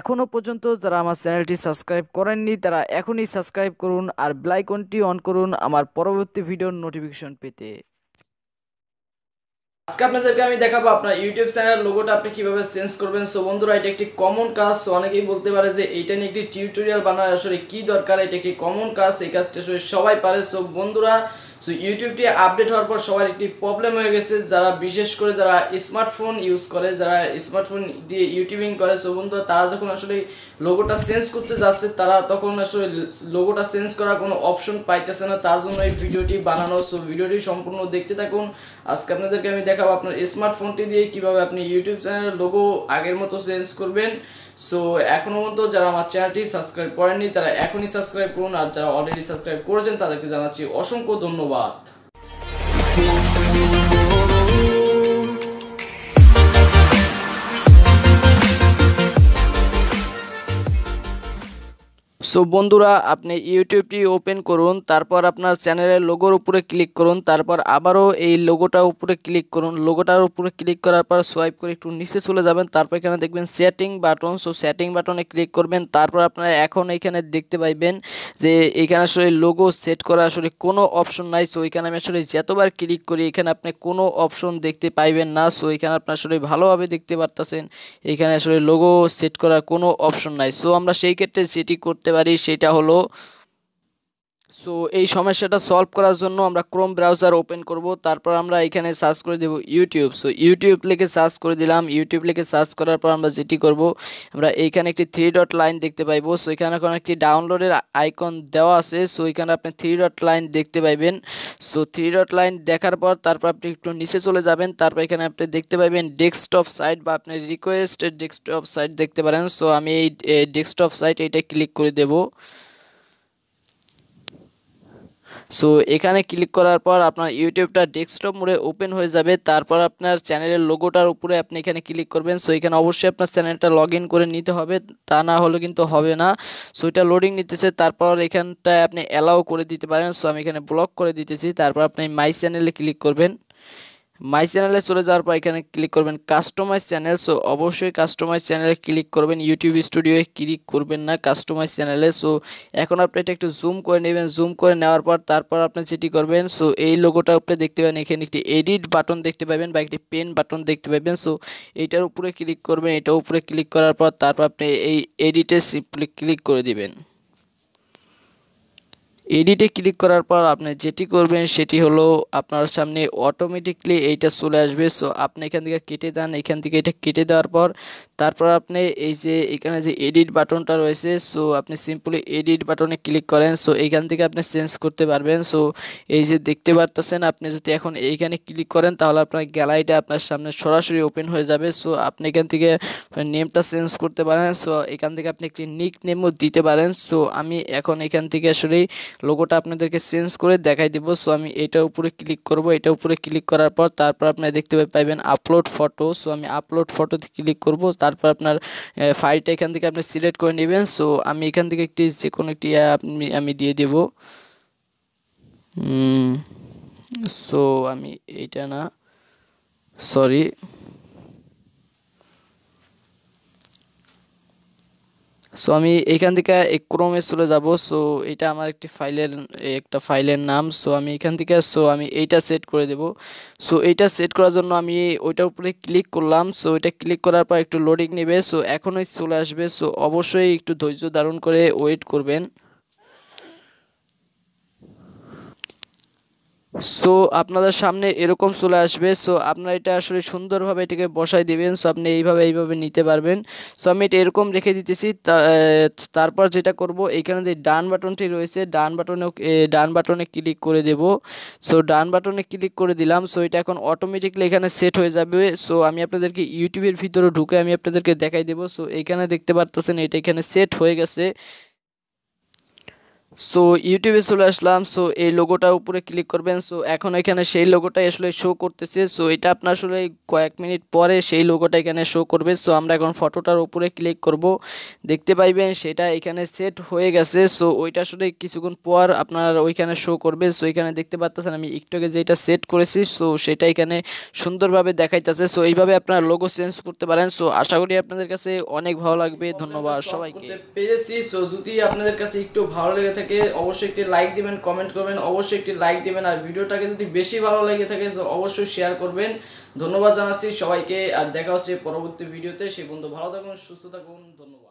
এখনো পর্যন্ত যারা আমার চ্যানেলটি সাবস্ক্রাইব করেননি তারা এখনই সাবস্ক্রাইব করুন আর বেল আইকনটি অন করুন আমার পরবর্তী ভিডিওর নোটিফিকেশন পেতে। আজকে আপনাদেরকে আমি দেখাবো আপনার ইউটিউব চ্যানেল লোগোটা আপনি কিভাবে চেঞ্জ করবেন। সো বন্ধুরা, এটা একটি কমন কাজ। সো অনেকেই বলতে পারে যে এইটা নিয়ে একটি টিউটোরিয়াল বানানোর আসলে কি দরকার, এটা একটি কমন কাজ, এই কাজটা আসলে সবাই পারে। সো বন্ধুরা, সো ইউটিউবটি আপডেট হওয়ার পর সবার একটি প্রবলেম হয়ে গেছে, যারা বিশেষ করে যারা স্মার্টফোন ইউজ করে, যারা স্মার্টফোন দিয়ে ইউটিউবিং করে। সো বন্ধুরা, তারা যখন আসলে লোগোটা চেঞ্জ করতে যাচ্ছে তারা তখন আসলে লোগোটা চেঞ্জ করার কোনো অপশন পাইতেছে না, তার জন্য এই ভিডিওটি বানানো। সো ভিডিওটি সম্পূর্ণ দেখতে থাকুন। আজকে আপনাদেরকে আমি দেখাবো আপনার স্মার্টফোনটি দিয়ে কীভাবে আপনি ইউটিউব চ্যানেলের লোগো আগের মতো চেঞ্জ করবেন। সো এখনও পর্যন্ত যারা আমার চ্যানেলটি সাবস্ক্রাইব করেননি তারা এখনই সাবস্ক্রাইব করুন, আর যারা অলরেডি সাবস্ক্রাইব করেছেন তাদেরকে জানাচ্ছি অসংখ্য ধন্যবাদ। সো বন্ধুরা, আপনি ইউটিউবটি ওপেন করুন, তারপর আপনার চ্যানেলের লোগোর উপরে ক্লিক করুন, তারপর আবারও এই লোগোটার উপরে ক্লিক করুন। লোগোটার উপরে ক্লিক করার পর সোয়াইপ করে একটু নিচে চলে যাবেন, তারপর এখানে দেখবেন সেটিং বাটন। সো সেটিং বাটনে ক্লিক করবেন, তারপর আপনারা এখন এখানে দেখতে পাইবেন যে এখানে আসলে লোগো সেট করা আসলে কোনো অপশন নাই। সো এখানে আমি আসলে যতবার ক্লিক করি এখানে আপনি কোনো অপশন দেখতে পাইবেন না। সো এখানে আপনার আসলে ভালোভাবে দেখতে পারতেছেন এখানে আসলে লোগো সেট করার কোনো অপশন নাই। সো আমরা সেই ক্ষেত্রে সেটি করতে সেটা হলো, সো এই সমস্যাটা সলভ করার জন্য আমরা ক্রোম ব্রাউজার ওপেন করব, তারপর আমরা এখানে সার্চ করে দেব ইউটিউব। সো ইউটিউব লিখে সার্চ করে দিলাম। ইউটিউব লিখে সার্চ করার পর আমরা যেটি করব, আমরা এইখানে একটি 3 ডট লাইন দেখতে পাইবো। সো এখানে এখন একটি ডাউনলোডের আইকন দেওয়া আছে। সো এখানে আপনি 3 ডট লাইন দেখতে পাইবেন। সো 3 ডট লাইন দেখার পর তারপর আপনি একটু নিচে চলে যাবেন, তারপর এখানে আপনি দেখতে পাবেন ডেস্কটপ সাইট বা আপনি রিকোয়েস্টেড ডেস্কটপ সাইট দেখতে পারেন। সো আমি এই ডেস্কটপ সাইট এইটা ক্লিক করে দেবো। সো এখানে ক্লিক করার পর আপনার ইউটিউবটা ডেস্কটপ মোডে ওপেন হয়ে যাবে, তারপর আপনার চ্যানেলের লোগোটার উপরে আপনি এখানে ক্লিক করবেন। সো এখানে অবশ্যই আপনার চ্যানেলটা লগ ইন করে নিতে হবে, তা না হলে কিন্তু হবে না। সো এটা লোডিং নিতেছে, তারপর এখানটায় আপনি অ্যালাউ করে দিতে পারেন। সো আমি এখানে ব্লক করে দিতেছি, তারপর আপনি মাই চ্যানেলে ক্লিক করবেন। মাই চ্যানেলে চলে যাওয়ার পর এখানে ক্লিক করবেন কাস্টমাইজ চ্যানেল। সো অবশ্যই কাস্টমাইজ চ্যানেলে ক্লিক করবেন, ইউটিউব স্টুডিওয়ে ক্লিক করবেন না, কাস্টমাইজ চ্যানেলে। সো এখন আপনি এটা একটু জুম করে নেবেন, জুম করে নেওয়ার পর তারপর আপনি যেটি করবেন, সো এই লোগোটার উপরে দেখতে পাবেন এখানে একটি এডিট বাটন দেখতে পাবেন বা একটি পেন বাটন দেখতে পাবেন। সো এইটার উপরে ক্লিক করবেন, এটার উপরে ক্লিক করার পর তারপর আপনি এই এডিটে সিম্পলি ক্লিক করে দিবেন। এডিটে ক্লিক করার পর আপনি যেটি করবেন সেটি হলো আপনার সামনে অটোমেটিকলি এইটা চলে আসবে। সো আপনি এখান থেকে কেটে দেন, এখান থেকে এটা কেটে দেওয়ার পর তারপর আপনি এই যে এখানে যে এডিট বাটনটা রয়েছে, সো আপনি সিম্পলি এডিট বাটনে ক্লিক করেন। সো এইখান থেকে আপনি চেঞ্জ করতে পারবেন। সো এই যে দেখতে পারতেছেন, আপনি যদি এখন এইখানে ক্লিক করেন তাহলে আপনার গ্যালারিটা আপনার সামনে সরাসরি ওপেন হয়ে যাবে। সো আপনি এখান থেকে নেমটা চেঞ্জ করতে পারেন। সো এখান থেকে আপনি একটি নিক নেমও দিতে পারেন। সো আমি এখন এখান থেকে আসলে লোগোটা আপনাদেরকে চেঞ্জ করে দেখাই দেব। সো আমি এটার উপরে ক্লিক করব, এটার উপরে ক্লিক করার পর তারপর আপনারা দেখতে পাবেন আপলোড ফটো। সো আমি আপলোড ফটোতে ক্লিক করব, তারপর আপনার ফাইলটা এখান থেকে আপনি সিলেক্ট করে নেবেন। সো আমি এখান থেকে একটি যে কোনো একটি আমি দিয়ে দেব। সো আমি এইটা না, সরি, সো আমি এইখান থেকে এক ক্রমে চলে যাব। সো এটা আমার একটা ফাইলের নাম। সো আমি এখান থেকে সো আমি এইটা সেট করে দেব। সো এইটা সেট করার জন্য আমি ওইটার উপরে ক্লিক করলাম। সো এটা ক্লিক করার পর একটু লোডিং নেবে। সো এখনই চলে আসবে। সো অবশ্যই একটু ধৈর্য ধারণ করে ওয়েট করবেন। সো আপনাদের সামনে এরকম চলে আসবে। সো আপনারা এটা আসলে সুন্দরভাবে এটাকে বসাই দেবেন। সো আপনি এইভাবে নিতে পারবেন। সো আমি এটা এরকম রেখে দিতেছি। তারপর যেটা করব, এইখানে যে ডান বাটনটি রয়েছে ডান বাটনে ক্লিক করে দেব। সো ডান বাটনে ক্লিক করে দিলাম। সো এটা এখন অটোমেটিকলি এখানে সেট হয়ে যাবে। সো আমি আপনাদেরকে ইউটিউবের ভিতরে ঢুকে আমি আপনাদেরকে দেখাই দেব। সো এইখানে দেখতে পারতেছেন এটা এখানে সেট হয়ে গেছে। सो यूट्यूब चले आसलम। सो ये लोगोटा ऊपर क्लिक करबें। सो एखन एखाने सेई लोगोटा आसले शो करतेछे। सो एटा आपनारा आसले कयेक मिनट परे सेई लोगोटा एखाने शो करबे। सो आमरा एखन फटोटार ऊपर क्लिक करब, देखते पाइबेन सेटा एखाने सेट हये गेछे। सो ओइटा आसले किछुक्षण पर आपनारा ओइखाने शो करबे। सो एखाने देखते पाच्छेन आमि एकटु आगे जेटा सेट करेछि सो सेटा एखाने सुंदरभावे देखाइतेछे। सो एइभावे आपनारा लोगो चेन्ज करते पारेन। सो आशा करी आपनादेर काछे अनेक भालो लागबे। धन्यवाद सबाइके पेयेछि। सो जोदि आपनादेर काछे एकटु भालो लागे अवश्य एक लाइक दिबेन, कमेंट करबेन, अवश्य एक लाइक दिबेन और भिडियोटाके जोदि बेशी भालो लेगे थाके सो अवश्य शेयर करबेन। धन्यवाद जानाच्छि सबाइके और देखा होच्छे परवर्ती भिडियोते। सेई बंधु भालो थाकुन, सुस्थ थाकुन। धन्यवाद।